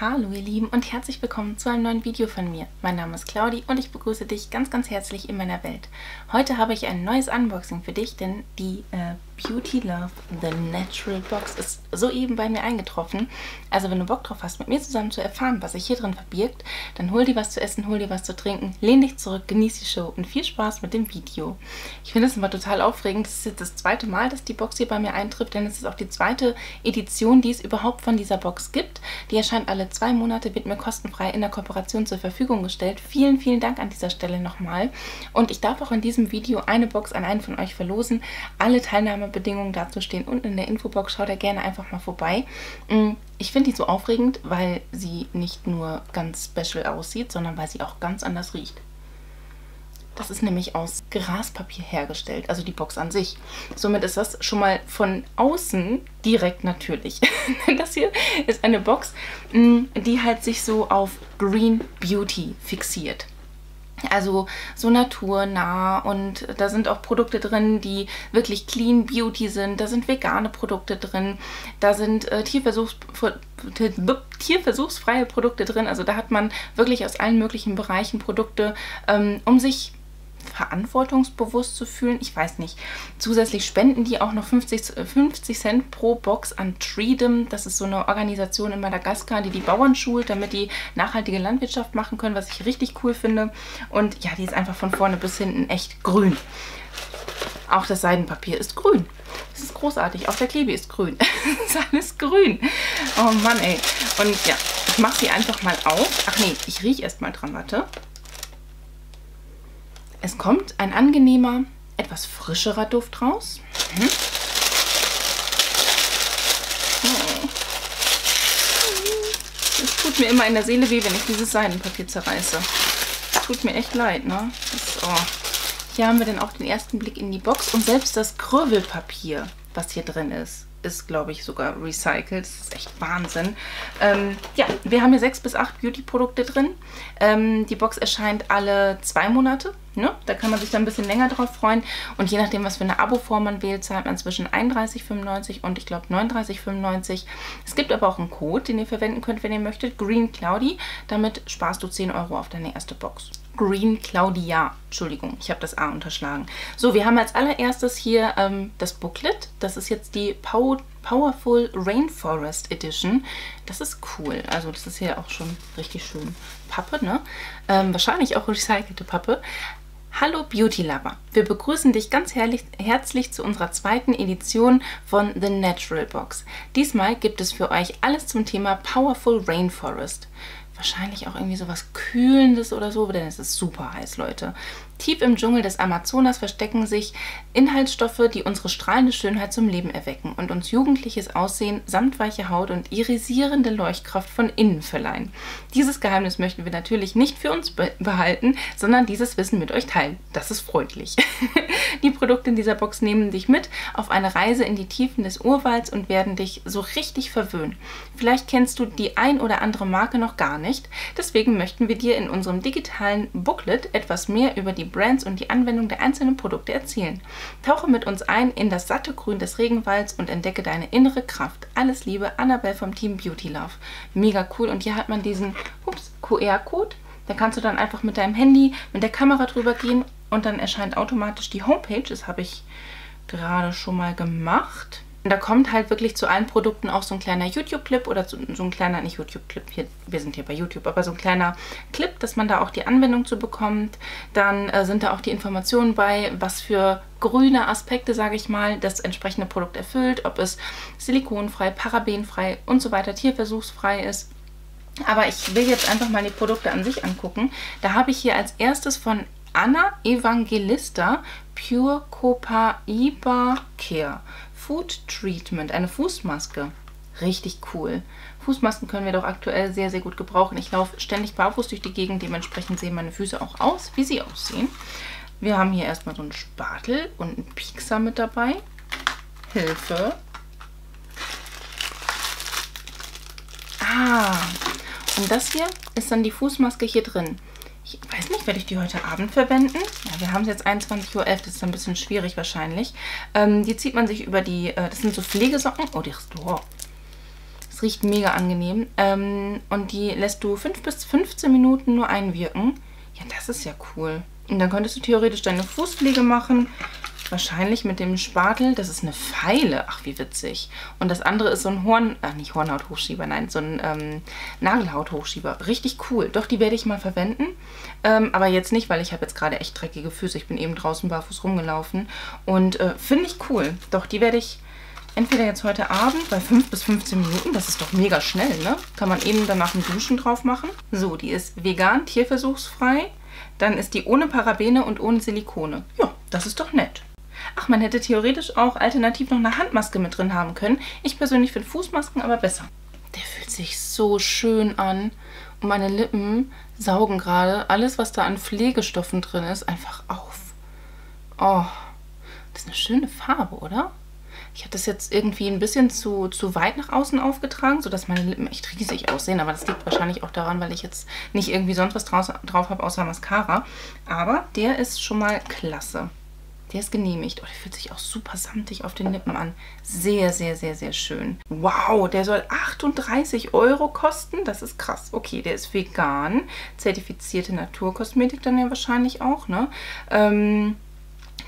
Hallo ihr Lieben und herzlich willkommen zu einem neuen Video von mir. Mein Name ist Claudi und ich begrüße dich ganz, ganz herzlich in meiner Welt. Heute habe ich ein neues Unboxing für dich, denn die Beauty Love The Natural Box ist soeben bei mir eingetroffen. Also wenn du Bock drauf hast, mit mir zusammen zu erfahren, was sich hier drin verbirgt, dann hol dir was zu essen, hol dir was zu trinken, lehn dich zurück, genieß die Show und viel Spaß mit dem Video. Ich finde es immer total aufregend. Das ist jetzt das zweite Mal, dass die Box hier bei mir eintrifft, denn es ist auch die zweite Edition, die es überhaupt von dieser Box gibt. Die erscheint alle 2 Monate, wird mir kostenfrei in der Kooperation zur Verfügung gestellt. Vielen, vielen Dank an dieser Stelle nochmal. Und ich darf auch in diesem Video eine Box an einen von euch verlosen. Alle Teilnahmebedingungen dazu stehen unten in der Infobox. Schaut da gerne einfach mal vorbei. Ich finde die so aufregend, weil sie nicht nur ganz special aussieht, sondern weil sie auch ganz anders riecht. Das ist nämlich aus Graspapier hergestellt, also die Box an sich. Somit ist das schon mal von außen direkt natürlich. Das hier ist eine Box, die halt sich so auf Green Beauty fixiert. Also so naturnah, und da sind auch Produkte drin, die wirklich Clean Beauty sind. Da sind vegane Produkte drin, da sind tierversuchsfreie Produkte drin. Also da hat man wirklich aus allen möglichen Bereichen Produkte, um sich verantwortungsbewusst zu fühlen. Ich weiß nicht. Zusätzlich spenden die auch noch 50 Cent pro Box an Treedom. Das ist so eine Organisation in Madagaskar, die die Bauern schult, damit die nachhaltige Landwirtschaft machen können, was ich richtig cool finde. Und ja, die ist einfach von vorne bis hinten echt grün. Auch das Seidenpapier ist grün. Das ist großartig. Auch der Klebi ist grün. Das ist alles grün. Oh Mann, ey. Und ja, ich mache sie einfach mal auf. Ach nee, ich rieche erst mal dran. Warte. Es kommt ein angenehmer, etwas frischerer Duft raus. Es tut mir immer in der Seele weh, wenn ich dieses Seidenpapier zerreiße. Das tut mir echt leid, ne? Hier haben wir dann auch den ersten Blick in die Box. Und selbst das Krövelpapier, was hier drin ist, ist, glaube ich, sogar recycelt. Das ist echt Wahnsinn. Ja, wir haben hier 6 bis 8 Beauty-Produkte drin. Die Box erscheint alle 2 Monate. Ne? Da kann man sich dann ein bisschen länger drauf freuen. Und je nachdem, was für eine Abo-Form man wählt, zahlt man zwischen 31,95 und ich glaube 39,95. Es gibt aber auch einen Code, den ihr verwenden könnt, wenn ihr möchtet. Green Claudi. Damit sparst du 10 Euro auf deine erste Box. Green Claudia. Entschuldigung, ich habe das A unterschlagen. So, wir haben als allererstes hier das Booklet. Das ist jetzt die Powerful Rainforest Edition. Das ist cool. Also das ist hier auch schon richtig schön Pappe, ne? Wahrscheinlich auch recycelte Pappe. Hallo Beauty Lover, wir begrüßen dich ganz herzlich zu unserer zweiten Edition von The Natural Box. Diesmal gibt es für euch alles zum Thema Powerful Rainforest. Wahrscheinlich auch irgendwie sowas Kühlendes oder so, denn es ist super heiß, Leute. Tief im Dschungel des Amazonas verstecken sich Inhaltsstoffe, die unsere strahlende Schönheit zum Leben erwecken und uns jugendliches Aussehen samt weicher Haut und irisierende Leuchtkraft von innen verleihen. Dieses Geheimnis möchten wir natürlich nicht für uns behalten, sondern dieses Wissen mit euch teilen. Das ist freundlich. Die Produkte in dieser Box nehmen dich mit auf eine Reise in die Tiefen des Urwalds und werden dich so richtig verwöhnen. Vielleicht kennst du die ein oder andere Marke noch gar nicht. Deswegen möchten wir dir in unserem digitalen Booklet etwas mehr über die Brands und die Anwendung der einzelnen Produkte erzählen. Tauche mit uns ein in das satte Grün des Regenwalds und entdecke deine innere Kraft. Alles Liebe, Annabelle vom Team Beauty Love. Mega cool. Und hier hat man diesen QR-Code. Da kannst du dann einfach mit deinem Handy, mit der Kamera drüber gehen und dann erscheint automatisch die Homepage. Das habe ich gerade schon mal gemacht. Und da kommt halt wirklich zu allen Produkten auch so ein kleiner YouTube-Clip oder so ein kleiner, nicht YouTube-Clip, wir sind hier bei YouTube, aber so ein kleiner Clip, dass man da auch die Anwendung zu bekommt. Dann sind da auch die Informationen bei, was für grüne Aspekte, sage ich mal, das entsprechende Produkt erfüllt, ob es silikonfrei, parabenfrei und so weiter, tierversuchsfrei ist. Aber ich will jetzt einfach mal die Produkte an sich angucken. Da habe ich hier als erstes von Anna Evangelista Pure Copaiba Care Food Treatment, eine Fußmaske. Richtig cool. Fußmasken können wir doch aktuell sehr, sehr gut gebrauchen. Ich laufe ständig barfuß durch die Gegend, dementsprechend sehen meine Füße auch aus, wie sie aussehen. Wir haben hier erstmal so einen Spatel und einen Piekser mit dabei. Hilfe. Ah, und das hier ist dann die Fußmaske hier drin. Ich weiß nicht, werde ich die heute Abend verwenden? Ja, wir haben es jetzt 21.11 Uhr, das ist ein bisschen schwierig wahrscheinlich. Die zieht man sich über die, das sind so Pflegesocken. Oh, das Es riecht mega angenehm. Und die lässt du 5 bis 15 Minuten nur einwirken. Ja, das ist ja cool. Und dann könntest du theoretisch deine Fußpflege machen. Wahrscheinlich mit dem Spatel. Das ist eine Feile. Ach, wie witzig. Und das andere ist so ein Nagelhauthochschieber. Richtig cool. Doch, die werde ich mal verwenden. Aber jetzt nicht, weil ich habe jetzt gerade echt dreckige Füße. Ich bin eben draußen barfuß rumgelaufen. Und finde ich cool. Doch, die werde ich entweder jetzt heute Abend bei 5 bis 15 Minuten, das ist doch mega schnell, ne? Kann man eben danach ein Duschen drauf machen. So, die ist vegan, tierversuchsfrei. Dann ist die ohne Parabene und ohne Silikone. Ja, das ist doch nett. Ach, man hätte theoretisch auch alternativ noch eine Handmaske mit drin haben können. Ich persönlich finde Fußmasken aber besser. Der fühlt sich so schön an. Und meine Lippen saugen gerade alles, was da an Pflegestoffen drin ist, einfach auf. Oh, das ist eine schöne Farbe, oder? Ich habe das jetzt irgendwie ein bisschen zu weit nach außen aufgetragen, sodass meine Lippen echt riesig aussehen. Aber das liegt wahrscheinlich auch daran, weil ich jetzt nicht irgendwie sonst was drauf habe, außer Mascara. Aber der ist schon mal klasse. Der ist genehmigt. Oh, der fühlt sich auch super samtig auf den Lippen an. Sehr, sehr, sehr, sehr schön. Wow, der soll 38 € kosten. Das ist krass. Okay, der ist vegan. Zertifizierte Naturkosmetik dann ja wahrscheinlich auch, ne?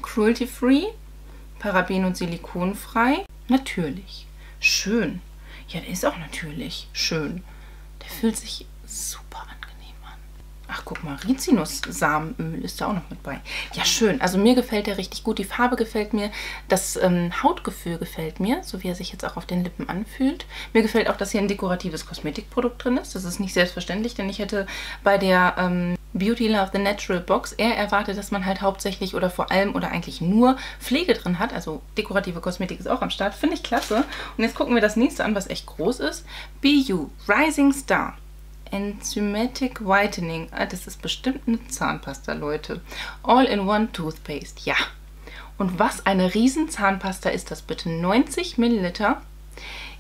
Cruelty-free. Paraben- und silikonfrei. Natürlich. Schön. Ja, der ist auch natürlich schön. Der fühlt sich super angenehm an. Ach, guck mal, Rizinus-Samenöl ist da auch noch mit bei. Ja, schön. Also mir gefällt der richtig gut. Die Farbe gefällt mir. Das Hautgefühl gefällt mir, so wie er sich jetzt auch auf den Lippen anfühlt. Mir gefällt auch, dass hier ein dekoratives Kosmetikprodukt drin ist. Das ist nicht selbstverständlich, denn ich hätte bei der Beauty Love The Natural Box eher erwartet, dass man halt hauptsächlich oder vor allem oder eigentlich nur Pflege drin hat. Also dekorative Kosmetik ist auch am Start. Finde ich klasse. Und jetzt gucken wir das nächste an, was echt groß ist. BU Rising Star. Enzymatic Whitening. Ah, das ist bestimmt eine Zahnpasta, Leute. All-in-One Toothpaste. Ja. Und was eine riesen Zahnpasta ist das bitte. 90 Milliliter.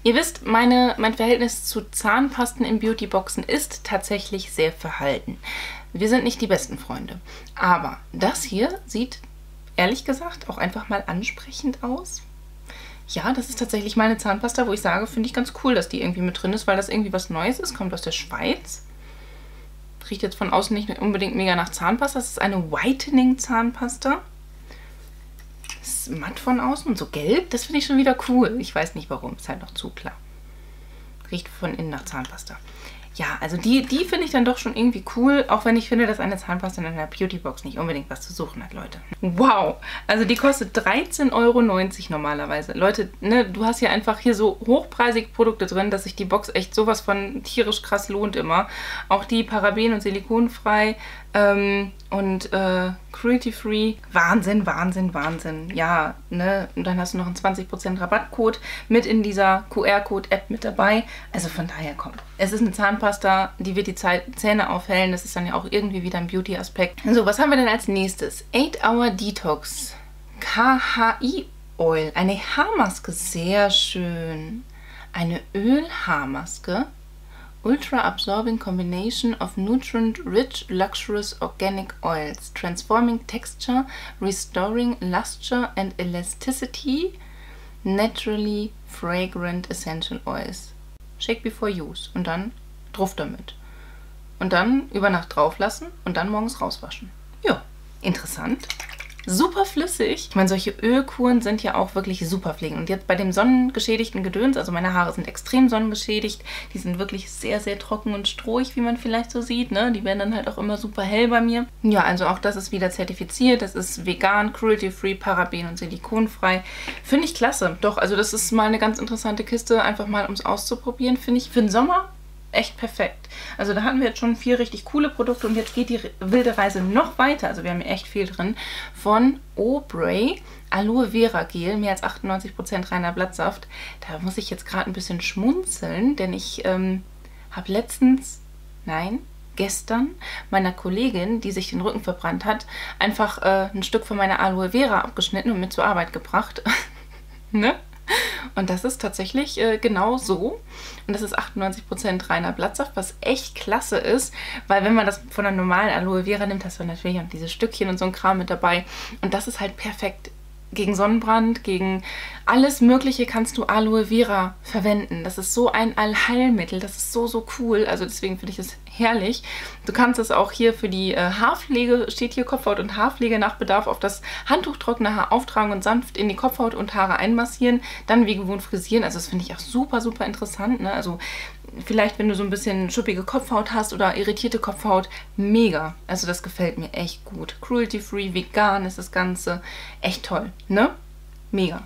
Ihr wisst, mein Verhältnis zu Zahnpasten in Beautyboxen ist tatsächlich sehr verhalten. Wir sind nicht die besten Freunde, aber das hier sieht, ehrlich gesagt, auch einfach mal ansprechend aus. Ja, das ist tatsächlich meine Zahnpasta, wo ich sage, finde ich ganz cool, dass die irgendwie mit drin ist, weil das irgendwie was Neues ist, kommt aus der Schweiz. Riecht jetzt von außen nicht unbedingt mega nach Zahnpasta, das ist eine Whitening-Zahnpasta. Ist matt von außen und so gelb, das finde ich schon wieder cool. Ich weiß nicht warum, ist halt noch zu klar. Riecht von innen nach Zahnpasta. Ja, also die finde ich dann doch schon irgendwie cool, auch wenn ich finde, dass eine Zahnpasta in einer Beautybox nicht unbedingt was zu suchen hat, Leute. Wow! Also die kostet 13,90 € normalerweise. Leute, ne, du hast hier einfach hier so hochpreisige Produkte drin, dass sich die Box echt sowas von tierisch krass lohnt immer. Auch die paraben- und silikonfrei und cruelty-free. Wahnsinn, Wahnsinn, Wahnsinn. Ja, ne? Und dann hast du noch einen 20% Rabattcode mit in dieser QR-Code-App mit dabei. Also von daher, komm. Es ist eine Zahnpasta, die wird die Zähne aufhellen. Das ist dann ja auch irgendwie wieder ein Beauty-Aspekt. So, was haben wir denn als nächstes? 8-Hour Detox. KHI-Oil. Eine Haarmaske. Sehr schön. Eine Ölhaarmaske. Ultra-Absorbing Combination of Nutrient-Rich Luxurious Organic Oils, Transforming Texture, Restoring Luster and Elasticity, Naturally Fragrant Essential Oils. Shake before use und dann drauf damit. Und dann über Nacht drauf lassen und dann morgens rauswaschen. Ja, interessant. Super flüssig. Ich meine, solche Ölkuren sind ja auch wirklich super pflegend. Und jetzt bei dem sonnengeschädigten Gedöns, also meine Haare sind extrem sonnengeschädigt, die sind wirklich sehr, sehr trocken und strohig, wie man vielleicht so sieht, ne? Die werden dann halt auch immer super hell bei mir. Ja, also auch das ist wieder zertifiziert, das ist vegan, cruelty-free, paraben- und silikonfrei. Finde ich klasse. Doch, also das ist mal eine ganz interessante Kiste, einfach mal um es auszuprobieren, finde ich. Für den Sommer echt perfekt. Also da hatten wir jetzt schon 4 richtig coole Produkte und jetzt geht die wilde Reise noch weiter. Also wir haben hier echt viel drin. Von Aubrey Aloe Vera Gel, mehr als 98% reiner Blattsaft. Da muss ich jetzt gerade ein bisschen schmunzeln, denn ich habe gestern meiner Kollegin, die sich den Rücken verbrannt hat, einfach ein Stück von meiner Aloe Vera abgeschnitten und mit zur Arbeit gebracht. Ne? Und das ist tatsächlich genau so. Und das ist 98% reiner Blattsaft, was echt klasse ist, weil wenn man das von einer normalen Aloe Vera nimmt, hast du natürlich auch diese Stückchen und so ein Kram mit dabei. Und das ist halt perfekt gegen Sonnenbrand, gegen alles Mögliche kannst du Aloe Vera verwenden. Das ist so ein Allheilmittel, das ist so, so cool. Also deswegen finde ich es herrlich. Du kannst es auch hier für die Haarpflege, steht hier Kopfhaut und Haarpflege nach Bedarf auf das Handtuch trockene Haar auftragen und sanft in die Kopfhaut und Haare einmassieren. Dann wie gewohnt frisieren. Also das finde ich auch super, super interessant, ne? Also vielleicht, wenn du so ein bisschen schuppige Kopfhaut hast oder irritierte Kopfhaut, mega. Also das gefällt mir echt gut. Cruelty-free, vegan ist das Ganze. Echt toll, ne? Mega.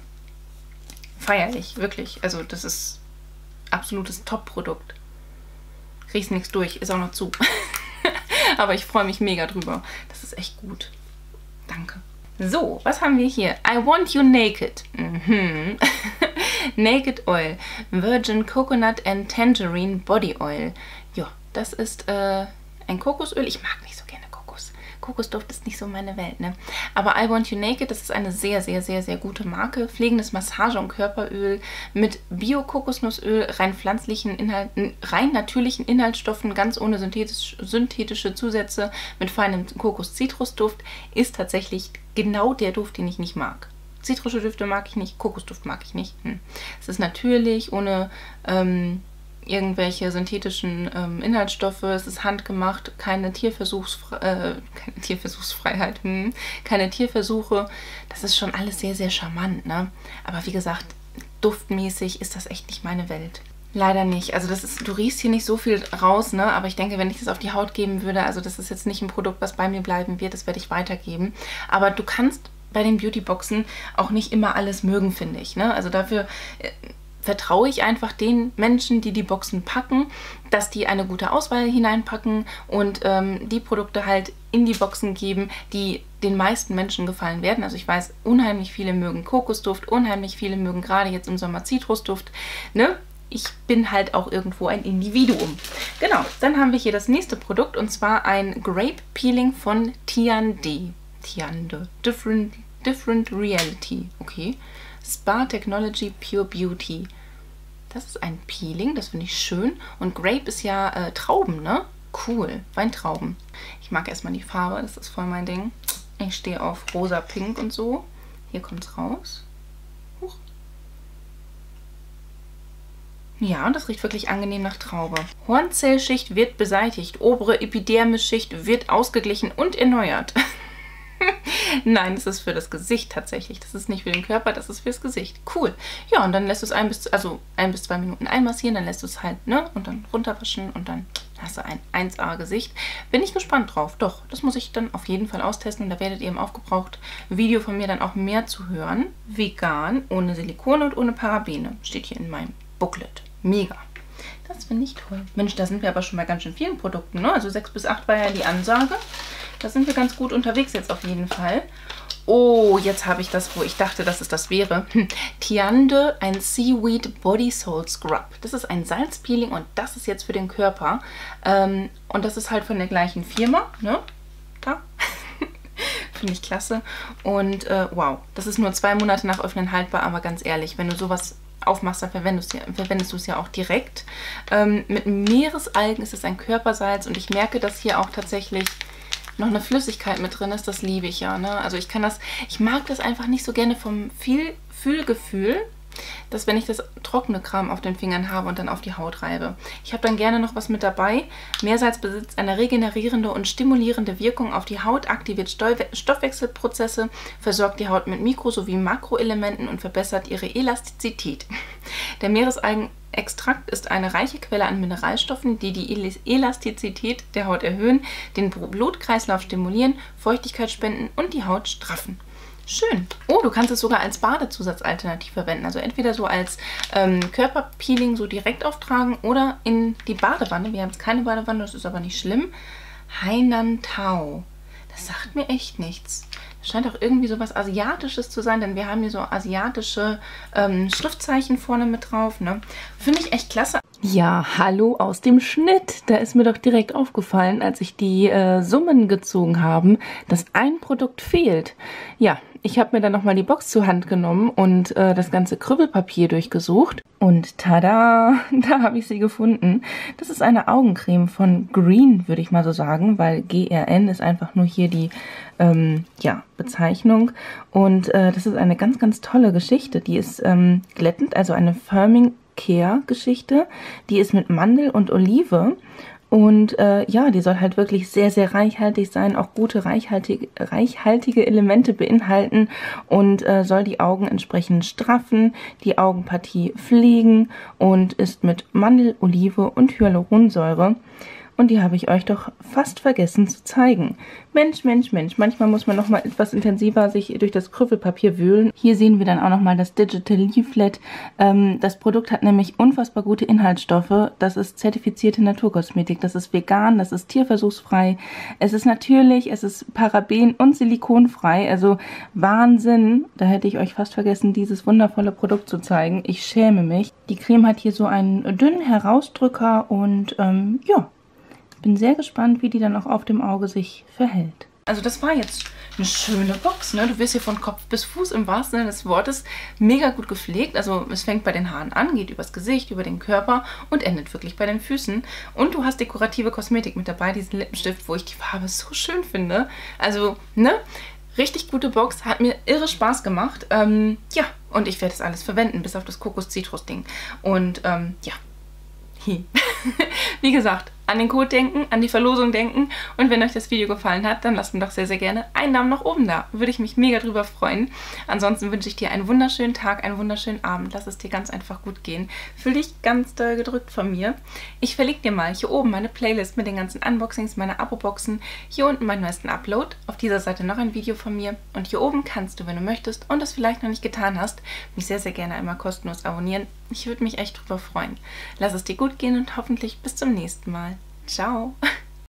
Feierlich, wirklich. Also das ist absolutes Top-Produkt. Riechst nichts durch, ist auch noch zu. Aber ich freue mich mega drüber. Das ist echt gut. Danke. So, was haben wir hier? I Want You Naked. Mhm. Naked Oil. Virgin Coconut and Tangerine Body Oil. Ja, das ist ein Kokosöl. Ich mag nicht so gerne Kokos. Kokosduft ist nicht so meine Welt, ne? Aber I Want You Naked, das ist eine sehr, sehr, sehr, sehr gute Marke. Pflegendes Massage- und Körperöl mit Bio-Kokosnussöl, rein natürlichen Inhaltsstoffen, ganz ohne synthetische Zusätze, mit feinem Kokos-Zitrusduft, ist tatsächlich genau der Duft, den ich nicht mag. Zitrische Düfte mag ich nicht, Kokosduft mag ich nicht. Es ist natürlich, ohne irgendwelche synthetischen Inhaltsstoffe. Es ist handgemacht, keine Tierversuchsfreiheit, keine Tierversuche. Das ist schon alles sehr, sehr charmant, ne? Aber wie gesagt, duftmäßig ist das echt nicht meine Welt. Leider nicht. Also das ist, du riechst hier nicht so viel raus, ne? Aber ich denke, wenn ich das auf die Haut geben würde, also das ist jetzt nicht ein Produkt, was bei mir bleiben wird, das werde ich weitergeben. Aber du kannst bei den Beautyboxen auch nicht immer alles mögen, finde ich, ne? Also dafür vertraue ich einfach den Menschen, die die Boxen packen, dass die eine gute Auswahl hineinpacken und die Produkte halt in die Boxen geben, die den meisten Menschen gefallen werden. Also ich weiß, unheimlich viele mögen Kokosduft, unheimlich viele mögen gerade jetzt im Sommer Zitrusduft, ne? Ich bin halt auch irgendwo ein Individuum. Genau, dann haben wir hier das nächste Produkt und zwar ein Grape Peeling von Tiande. Tiande. Different Reality. Okay. Spa Technology Pure Beauty. Das ist ein Peeling, das finde ich schön. Und Grape ist ja Trauben, ne? Cool. Weintrauben. Ich mag erstmal die Farbe, das ist voll mein Ding. Ich stehe auf rosa, pink und so. Hier kommt's raus. Huch. Ja, und das riecht wirklich angenehm nach Traube. Hornzellschicht wird beseitigt. Obere Epidermisschicht wird ausgeglichen und erneuert. Nein, das ist für das Gesicht tatsächlich. Das ist nicht für den Körper, das ist fürs Gesicht. Cool. Ja, und dann lässt du es 1 bis 2 Minuten einmassieren, dann lässt du es halt, ne? Und dann runterwaschen und dann hast du ein 1A Gesicht. Bin ich gespannt drauf. Doch, das muss ich dann auf jeden Fall austesten und da werdet ihr im Aufgebraucht-Video von mir dann auch mehr zu hören. Vegan, ohne Silikone und ohne Parabene. Steht hier in meinem Booklet. Mega. Das finde ich toll. Mensch, da sind wir aber schon bei ganz schön vielen Produkten, ne? Also 6 bis 8 war ja die Ansage. Da sind wir ganz gut unterwegs jetzt auf jeden Fall. Oh, jetzt habe ich das, wo ich dachte, dass es das wäre. Tiande, ein Seaweed Body Salt Scrub. Das ist ein Salzpeeling und das ist jetzt für den Körper. Und das ist halt von der gleichen Firma, ne? Da. Finde ich klasse. Und wow, das ist nur 2 Monate nach Öffnen haltbar, aber ganz ehrlich, wenn du sowas aufmachst, dann verwendest du es ja auch direkt. Mit Meeresalgen ist es ein Körpersalz und ich merke, dass hier auch tatsächlich noch eine Flüssigkeit mit drin ist, das liebe ich ja, ne? Also ich kann das, ich mag das einfach nicht so gerne vom Fühlgefühl, dass wenn ich das trockene Kram auf den Fingern habe und dann auf die Haut reibe. Ich habe dann gerne noch was mit dabei. Meersalz besitzt eine regenerierende und stimulierende Wirkung auf die Haut, aktiviert Stoffwechselprozesse, versorgt die Haut mit Mikro- sowie Makroelementen und verbessert ihre Elastizität. Der Meeresalgenextrakt ist eine reiche Quelle an Mineralstoffen, die die Elastizität der Haut erhöhen, den Blutkreislauf stimulieren, Feuchtigkeit spenden und die Haut straffen. Schön. Oh, du kannst es sogar als Badezusatzalternativ verwenden. Also entweder so als Körperpeeling so direkt auftragen oder in die Badewanne. Wir haben jetzt keine Badewanne, das ist aber nicht schlimm. Hainan Tao. Das sagt mir echt nichts. Das scheint auch irgendwie so was Asiatisches zu sein, denn wir haben hier so asiatische Schriftzeichen vorne mit drauf, ne? Finde ich echt klasse. Ja, hallo aus dem Schnitt. Da ist mir doch direkt aufgefallen, als ich die Summen gezogen habe, dass ein Produkt fehlt. Ja, ich habe mir dann nochmal die Box zur Hand genommen und das ganze Kribbelpapier durchgesucht. Und tada, da habe ich sie gefunden. Das ist eine Augencreme von Green, würde ich mal so sagen, weil GRN ist einfach nur hier die ja, Bezeichnung. Und das ist eine ganz, ganz tolle Geschichte. Die ist glättend, also eine Firming Care-Geschichte. Die ist mit Mandel und Olive und ja, die soll halt wirklich sehr, sehr reichhaltig sein, auch gute reichhaltige Elemente beinhalten und soll die Augen entsprechend straffen, die Augenpartie pflegen und ist mit Mandel, Olive und Hyaluronsäure. Und die habe ich euch doch fast vergessen zu zeigen. Mensch, Mensch, Mensch, manchmal muss man nochmal etwas intensiver sich durch das Krüppelpapier wühlen. Hier sehen wir dann auch nochmal das Digital Leaflet. Das Produkt hat nämlich unfassbar gute Inhaltsstoffe. Das ist zertifizierte Naturkosmetik, das ist vegan, das ist tierversuchsfrei, es ist natürlich, es ist paraben- und silikonfrei. Also Wahnsinn, da hätte ich euch fast vergessen, dieses wundervolle Produkt zu zeigen. Ich schäme mich. Die Creme hat hier so einen dünnen Herausdrücker und ja, bin sehr gespannt, wie die dann auch auf dem Auge sich verhält. Also das war jetzt eine schöne Box, ne? Du wirst hier von Kopf bis Fuß im wahrsten Sinne des Wortes mega gut gepflegt. Also es fängt bei den Haaren an, geht übers Gesicht, über den Körper und endet wirklich bei den Füßen. Und du hast dekorative Kosmetik mit dabei, diesen Lippenstift, wo ich die Farbe so schön finde. Also, ne? Richtig gute Box, hat mir irre Spaß gemacht. Ja, und ich werde das alles verwenden, bis auf das Kokos-Zitrus-Ding. Und ja, wie gesagt, an den Code denken, an die Verlosung denken und wenn euch das Video gefallen hat, dann lasst mir doch sehr, sehr gerne einen Daumen nach oben da. Würde ich mich mega drüber freuen. Ansonsten wünsche ich dir einen wunderschönen Tag, einen wunderschönen Abend. Lass es dir ganz einfach gut gehen. Fühl dich ganz doll gedrückt von mir. Ich verlinke dir mal hier oben meine Playlist mit den ganzen Unboxings, meine Abo-Boxen, hier unten meinen neuesten Upload, auf dieser Seite noch ein Video von mir und hier oben kannst du, wenn du möchtest und das vielleicht noch nicht getan hast, mich sehr, sehr gerne einmal kostenlos abonnieren. Ich würde mich echt drüber freuen. Lass es dir gut gehen und hoffentlich bis zum nächsten Mal. Ciao!